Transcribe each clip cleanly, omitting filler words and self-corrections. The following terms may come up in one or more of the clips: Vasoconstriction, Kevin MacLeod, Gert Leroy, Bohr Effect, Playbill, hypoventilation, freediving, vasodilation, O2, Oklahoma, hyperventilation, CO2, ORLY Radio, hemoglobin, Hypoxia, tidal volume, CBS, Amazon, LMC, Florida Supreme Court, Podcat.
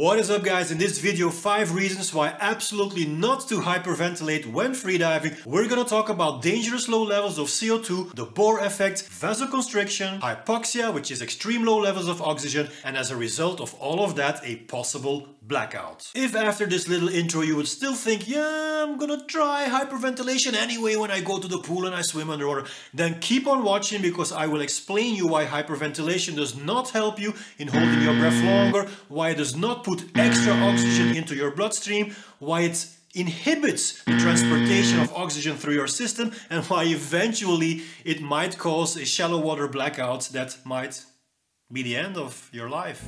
What is up, guys? In this video, 5 reasons why absolutely not to hyperventilate when freediving. We're gonna talk about dangerous low levels of CO2, the Bohr effect, vasoconstriction, hypoxia, which is extreme low levels of oxygen, and as a result of all of that, a possible blackout. If after this little intro you would still think, yeah, I'm gonna try hyperventilation anyway when I go to the pool and I swim underwater, then keep on watching, because I will explain you why hyperventilation does not help you in holding your breath longer, why it does not put extra oxygen into your bloodstream, why it inhibits the transportation of oxygen through your system, and why eventually it might cause a shallow water blackout that might be the end of your life.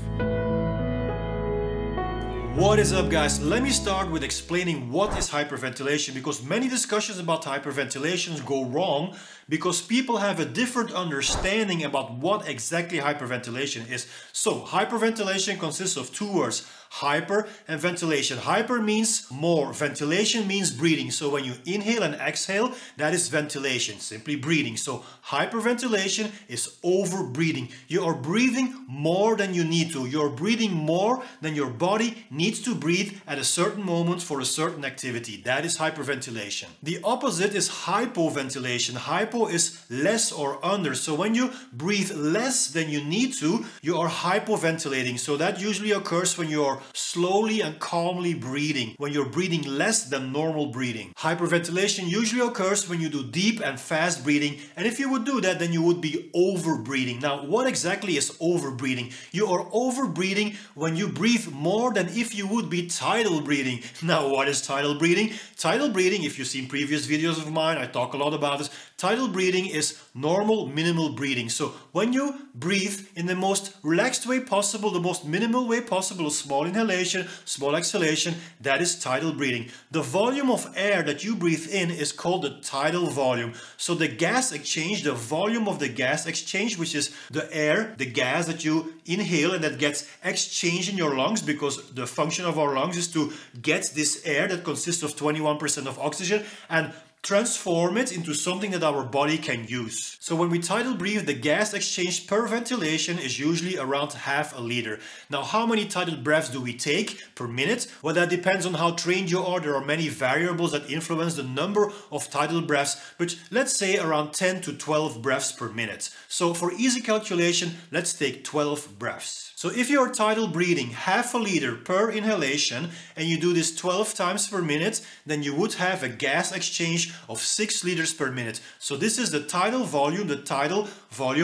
What is up, guys? Let me start with explaining what is hyperventilation, because many discussions about hyperventilation go wrong because people have a different understanding about what exactly hyperventilation is. So hyperventilation consists of two words, hyper and ventilation. Hyper means more, ventilation means breathing. So when you inhale and exhale, that is ventilation, simply breathing. So hyperventilation is over breathing. You are breathing more than you need to. You're breathing more than your body needs to breathe at a certain moment for a certain activity. That is hyperventilation. The opposite is hypoventilation. Hypo is less or under. So when you breathe less than you need to, you are hypoventilating. So that usually occurs when you are slowly and calmly breathing, when you're breathing less than normal breathing. Hyperventilation usually occurs when you do deep and fast breathing, and if you would do that, then you would be over breathing. Now, what exactly is over breathing? You are over breathing when you breathe more than if you would be tidal breathing. Now, what is tidal breathing? Tidal breathing, if you've seen previous videos of mine, I talk a lot about this. Tidal breathing is normal, minimal breathing. So when you breathe in the most relaxed way possible, the most minimal way possible, small inhalation, small exhalation, that is tidal breathing. The volume of air that you breathe in is called the tidal volume. So the gas exchange, the volume of the gas exchange, which is the air, the gas that you inhale and that gets exchanged in your lungs, because the function of our lungs is to get this air that consists of 21% of oxygen and transform it into something that our body can use. So when we tidal breathe, the gas exchange per ventilation is usually around half a liter. Now, how many tidal breaths do we take per minute? Well, that depends on how trained you are. There are many variables that influence the number of tidal breaths, but let's say around 10 to 12 breaths per minute. So for easy calculation, let's take 12 breaths. So if you are tidal breathing half a liter per inhalation and you do this 12 times per minute, then you would have a gas exchange of 6 liters per minute. So this is the tidal volume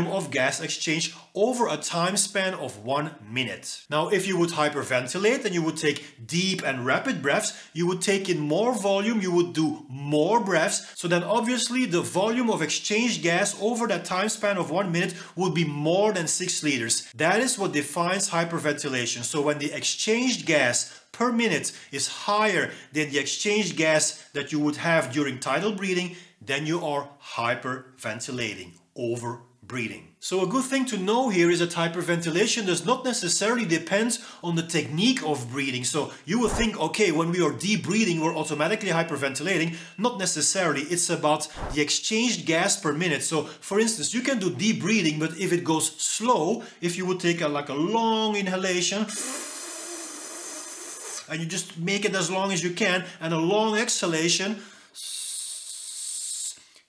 of gas exchange over a time span of 1 minute. Now, if you would hyperventilate and you would take deep and rapid breaths, you would take in more volume, you would do more breaths. So then obviously the volume of exchange gas over that time span of 1 minute would be more than 6 liters. That is what defines hyperventilation. So when the exchanged gas per minute is higher than the exchanged gas that you would have during tidal breathing, then you are hyperventilating, over breathing. So a good thing to know here is that hyperventilation does not necessarily depend on the technique of breathing. So you will think, okay, when we are deep breathing, we're automatically hyperventilating. Not necessarily. It's about the exchanged gas per minute. So for instance, you can do deep breathing, but if it goes slow, if you would take like a long inhalation, and you just make it as long as you can, and a long exhalation,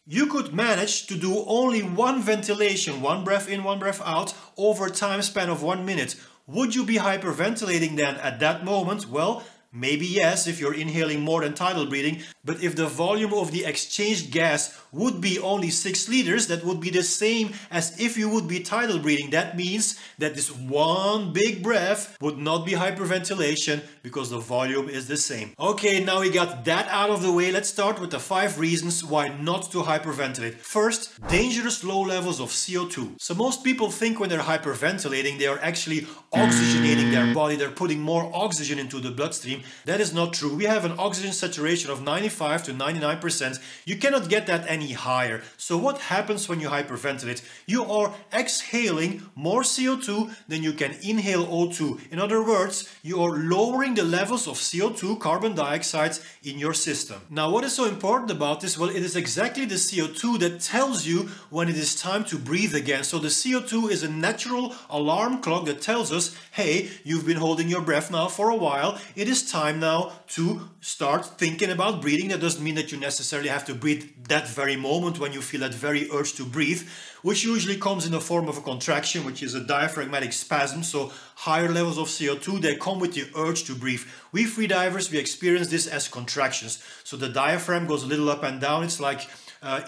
you could manage to do only one ventilation, one breath in, one breath out, over a time span of 1 minute. Would you be hyperventilating then at that moment? Well, maybe yes, if you're inhaling more than tidal breathing. But if the volume of the exchanged gas would be only 6 liters, that would be the same as if you would be tidal breathing. That means that this one big breath would not be hyperventilation, because the volume is the same. Okay, now we got that out of the way. Let's start with the 5 reasons why not to hyperventilate. First, dangerous low levels of CO2. So most people think when they're hyperventilating, they are actually oxygenating their body. They're putting more oxygen into the bloodstream. That is not true. We have an oxygen saturation of 95 to 99%. You cannot get that any higher. So what happens when you hyperventilate? You are exhaling more CO2 than you can inhale O2. In other words, you are lowering the levels of CO2, carbon dioxide, in your system. Now, what is so important about this? Well, it is exactly the CO2 that tells you when it is time to breathe again. So the CO2 is a natural alarm clock that tells us, hey, you've been holding your breath now for a while. It is time now to start thinking about breathing. That doesn't mean that you necessarily have to breathe that very moment when you feel that very urge to breathe, which usually comes in the form of a contraction, which is a diaphragmatic spasm. So higher levels of CO2, they come with the urge to breathe. We free divers, we experience this as contractions. So the diaphragm goes a little up and down. It's like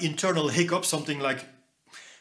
internal hiccup, something like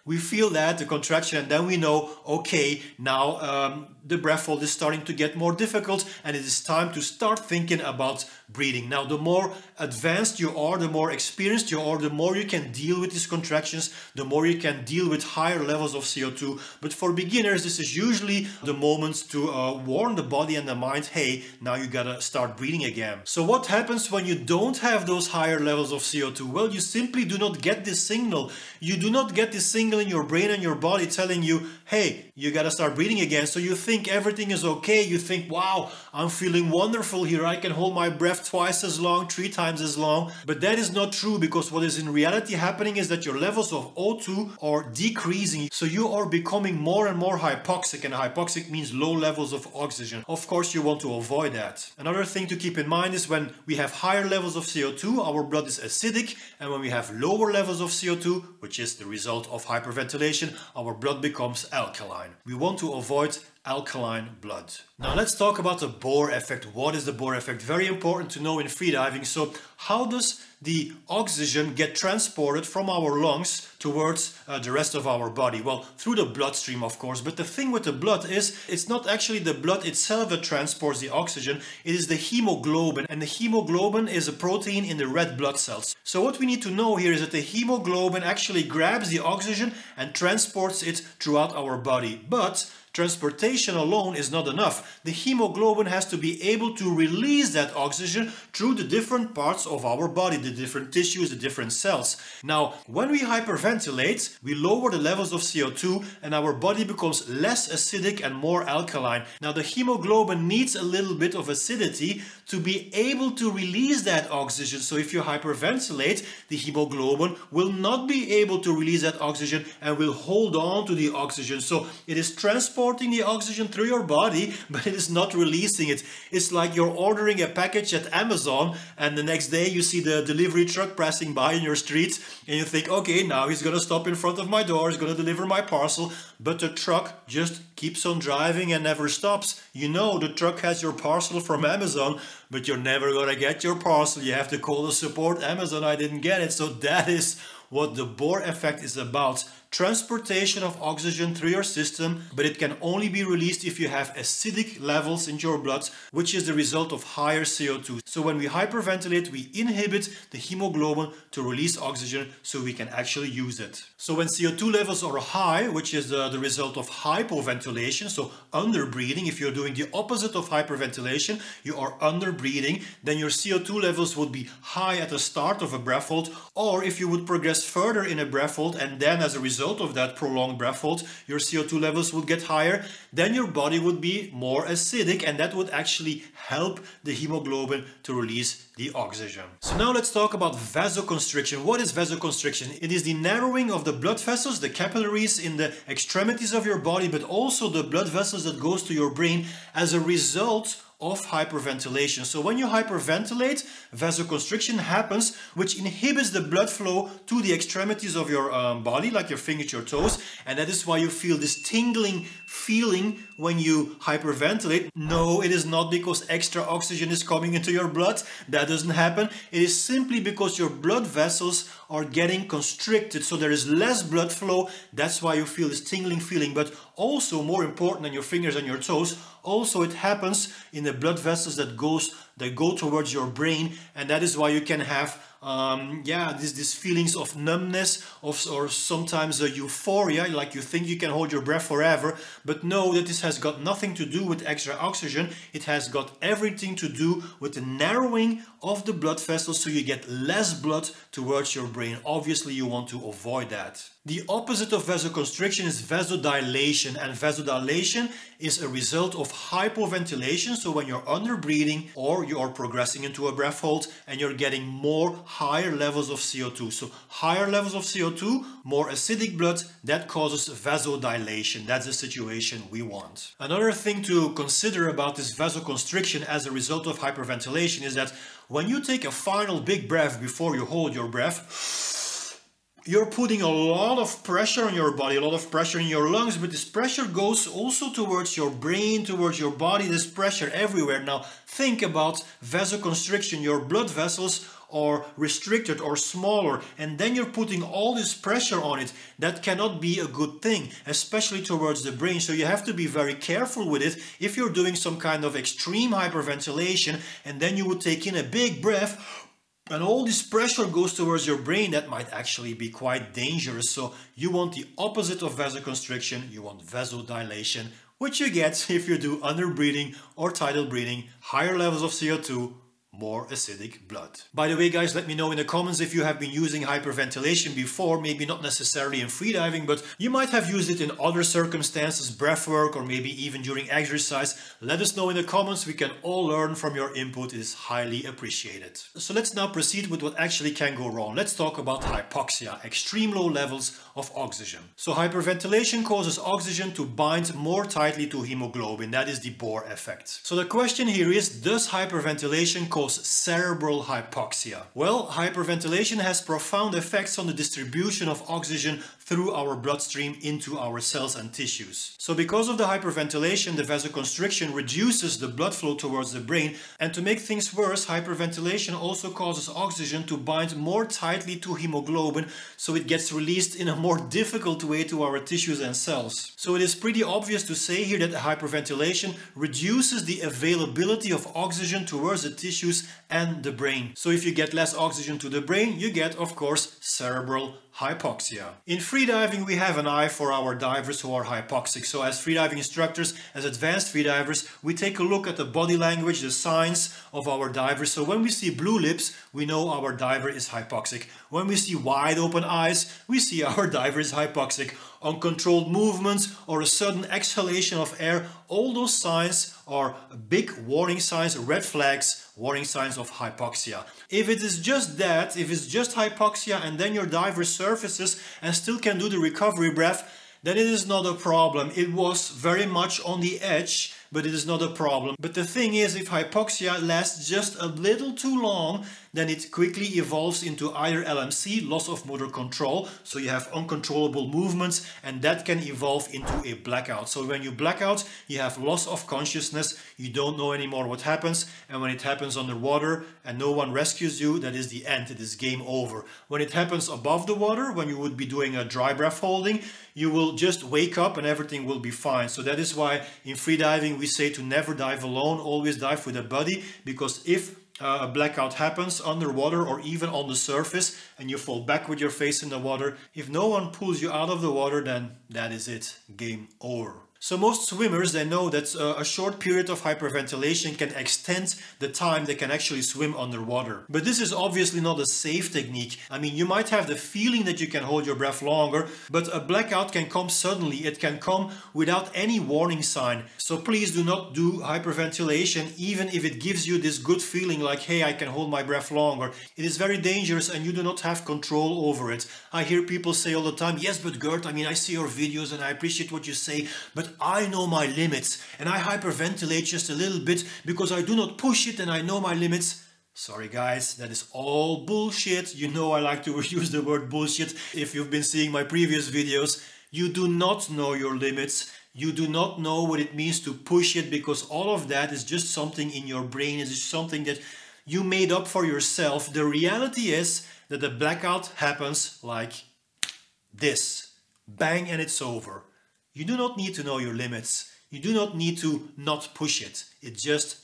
we feel that, the contraction, and then we know, okay, now the breath hold is starting to get more difficult and it is time to start thinking about breathing. Now, the more advanced you are, the more experienced you are, the more you can deal with these contractions, the more you can deal with higher levels of CO2. But for beginners, this is usually the moment to warn the body and the mind, hey, now you gotta start breathing again. So what happens when you don't have those higher levels of CO2? Well, you simply do not get this signal. You do not get this signal in your brain and your body telling you, hey, you gotta start breathing again. So you think everything is okay. You think, wow, I'm feeling wonderful here. I can hold my breath twice as long, 3 times as long. But that is not true, because what is in reality happening is that your levels of O2 are decreasing. So you are becoming more and more hypoxic, and hypoxic means low levels of oxygen. Of course, you want to avoid that. Another thing to keep in mind is when we have higher levels of CO2, our blood is acidic, and when we have lower levels of CO2, which is the result of hyperventilation, our blood becomes alkaline. We want to avoid alkaline blood. Now let's talk about the Bohr effect. What is the Bohr effect? Very important to know in freediving. So how does the oxygen get transported from our lungs towards the rest of our body? Well, through the bloodstream, of course. But the thing with the blood is, it's not actually the blood itself that transports the oxygen. It is the hemoglobin. And the hemoglobin is a protein in the red blood cells. So what we need to know here is that the hemoglobin actually grabs the oxygen and transports it throughout our body. But transportation alone is not enough. The hemoglobin has to be able to release that oxygen through the different parts of our body, the different tissues, the different cells. Now, when we hyperventilate, we lower the levels of CO2 and our body becomes less acidic and more alkaline. Now, the hemoglobin needs a little bit of acidity to be able to release that oxygen. So if you hyperventilate, the hemoglobin will not be able to release that oxygen and will hold on to the oxygen. So it is transporting the oxygen through your body, but it is not releasing it. It's like you're ordering a package at Amazon and the next day you see the delivery truck passing by in your street and you think, okay, now he's gonna stop in front of my door, he's gonna deliver my parcel, but the truck just keeps on driving and never stops. You know the truck has your parcel from Amazon, but you're never gonna get your parcel. You have to call the support, Amazon, I didn't get it. So that is what the Bohr effect is about. Transportation of oxygen through your system, but it can only be released if you have acidic levels in your blood, which is the result of higher CO2. So when we hyperventilate, we inhibit the hemoglobin to release oxygen so we can actually use it. So when CO2 levels are high, which is the result of hypoventilation, so underbreathing, if you're doing the opposite of hyperventilation, you are underbreathing, then your CO2 levels would be high at the start of a breath hold, or if you would progress further in a breath hold and then as a result of that prolonged breath hold, your CO2 levels would get higher, then your body would be more acidic and that would actually help the hemoglobin to release the oxygen. So now let's talk about vasoconstriction. What is vasoconstriction? It is the narrowing of the blood vessels, the capillaries in the extremities of your body, but also the blood vessels that goes to your brain as a result of hyperventilation. So when you hyperventilate, vasoconstriction happens, which inhibits the blood flow to the extremities of your body, like your fingers, your toes, and that is why you feel this tingling feeling when you hyperventilate. No, it is not because extra oxygen is coming into your blood. That doesn't happen. It is simply because your blood vessels are getting constricted, so there is less blood flow. That's why you feel this tingling feeling. But also, more important than your fingers and your toes, also it happens in the blood vessels that go towards your brain, and that is why you can have yeah, these feelings of numbness, or sometimes a euphoria, like you think you can hold your breath forever, but no, that this has got nothing to do with extra oxygen. It has got everything to do with the narrowing of the blood vessels, so you get less blood towards your brain. Obviously, you want to avoid that. The opposite of vasoconstriction is vasodilation, and vasodilation is a result of hypoventilation. So when you're under breathing or you are progressing into a breath hold and you're getting more higher levels of CO2. So higher levels of CO2, more acidic blood, that causes vasodilation. That's the situation we want. Another thing to consider about this vasoconstriction as a result of hyperventilation is that when you take a final big breath before you hold your breath, you're putting a lot of pressure on your body, a lot of pressure in your lungs, but this pressure goes also towards your brain, towards your body, there's pressure everywhere. Now think about vasoconstriction, your blood vessels are restricted or smaller, and then you're putting all this pressure on it. That cannot be a good thing, especially towards the brain, so you have to be very careful with it if you're doing some kind of extreme hyperventilation, and then you would take in a big breath, and all this pressure goes towards your brain. That might actually be quite dangerous. So you want the opposite of vasoconstriction, you want vasodilation, which you get if you do under breathing or tidal breathing, higher levels of CO2, more acidic blood. By the way, guys, let me know in the comments if you have been using hyperventilation before, maybe not necessarily in freediving, but you might have used it in other circumstances, breathwork, or maybe even during exercise. Let us know in the comments. We can all learn from your input. It is highly appreciated. So let's now proceed with what actually can go wrong. Let's talk about hypoxia, extreme low levels of oxygen. So hyperventilation causes oxygen to bind more tightly to hemoglobin. That is the Bohr effect. So the question here is, does hyperventilation cause cerebral hypoxia? Well, hyperventilation has profound effects on the distribution of oxygen through our bloodstream into our cells and tissues. So because of the hyperventilation, the vasoconstriction reduces the blood flow towards the brain, and to make things worse, hyperventilation also causes oxygen to bind more tightly to hemoglobin, so it gets released in a more difficult way to our tissues and cells. So it is pretty obvious to say here that hyperventilation reduces the availability of oxygen towards the tissues and the brain. So if you get less oxygen to the brain, you get, of course, cerebral hypoxia. In freediving, we have an eye for our divers who are hypoxic. So as freediving instructors, as advanced freedivers, we take a look at the body language, the signs of our divers. So when we see blue lips, we know our diver is hypoxic. When we see wide open eyes, we see our diver is hypoxic. Uncontrolled movements or a sudden exhalation of air, all those signs are big warning signs, red flags, warning signs of hypoxia. If it is just that, if it's just hypoxia and then your diver surfaces and still can do the recovery breath, then it is not a problem. It was very much on the edge, but it is not a problem. But the thing is, if hypoxia lasts just a little too long, then it quickly evolves into either LMC, loss of motor control, so you have uncontrollable movements, and that can evolve into a blackout. So when you black out, you have loss of consciousness, you don't know anymore what happens, and when it happens underwater and no one rescues you, that is the end, it is game over. When it happens above the water, when you would be doing a dry breath holding, you will just wake up and everything will be fine. So that is why in freediving we say to never dive alone, always dive with a buddy, because if a blackout happens underwater or even on the surface and you fall back with your face in the water, if no one pulls you out of the water, then that is it, game over. So most swimmers, they know that a short period of hyperventilation can extend the time they can actually swim underwater. But this is obviously not a safe technique. I mean, you might have the feeling that you can hold your breath longer, but a blackout can come suddenly. It can come without any warning sign. So please do not do hyperventilation, even if it gives you this good feeling like, hey, I can hold my breath longer. It is very dangerous and you do not have control over it. I hear people say all the time, yes, but Gert, I mean, I see your videos and I appreciate what you say, but I know my limits and I hyperventilate just a little bit because I do not push it and I know my limits. Sorry guys, that is all bullshit. You know I like to use the word bullshit if you've been seeing my previous videos. You do not know your limits. You do not know what it means to push it, because all of that is just something in your brain. It is something that you made up for yourself. The reality is that the blackout happens like this. Bang, and it's over. You do not need to know your limits. You do not need to not push it. It just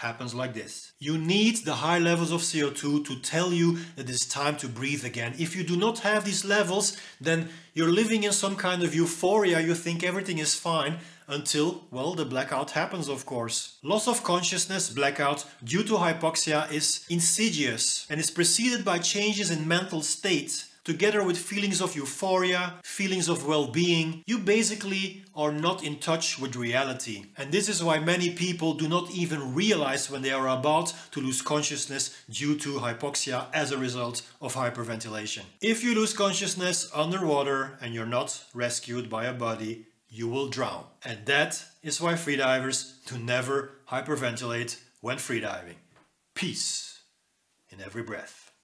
happens like this. You need the high levels of CO2 to tell you that it's time to breathe again. If you do not have these levels, then you're living in some kind of euphoria. You think everything is fine until, well, the blackout happens, of course. Loss of consciousness, blackout, due to hypoxia is insidious and is preceded by changes in mental state, together with feelings of euphoria, feelings of well-being. You basically are not in touch with reality. And this is why many people do not even realize when they are about to lose consciousness due to hypoxia as a result of hyperventilation. If you lose consciousness underwater and you're not rescued by a body, you will drown. And that is why freedivers do never hyperventilate when freediving. Peace in every breath.